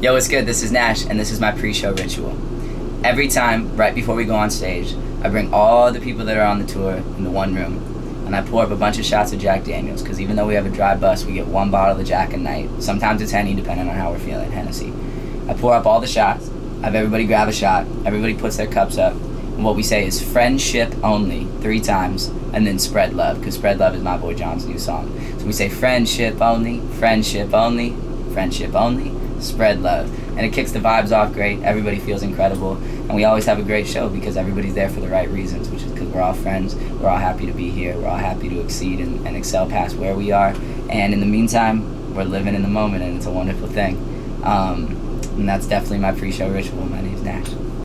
Yo, what's good? This is Gnash, and this is my pre-show ritual. Every time, right before we go on stage, I bring all the people that are on the tour into one room, and I pour up a bunch of shots of Jack Daniels, because even though we have a dry bus, we get one bottle of Jack a night. Sometimes it's Henny, depending on how we're feeling, Hennessy. I pour up all the shots, have everybody grab a shot, everybody puts their cups up, and what we say is friendship only 3 times, and then spread love, because spread love is my boy John's new song. So we say friendship only, friendship only, friendship only, spread love, and it kicks the vibes off great. Everybody feels incredible, and we always have a great show because everybody's there for the right reasons, which is because we're all friends, we're all happy to be here, we're all happy to exceed and excel past where we are, and in the meantime, we're living in the moment, and it's a wonderful thing. And that's definitely my pre-show ritual. My name's Gnash.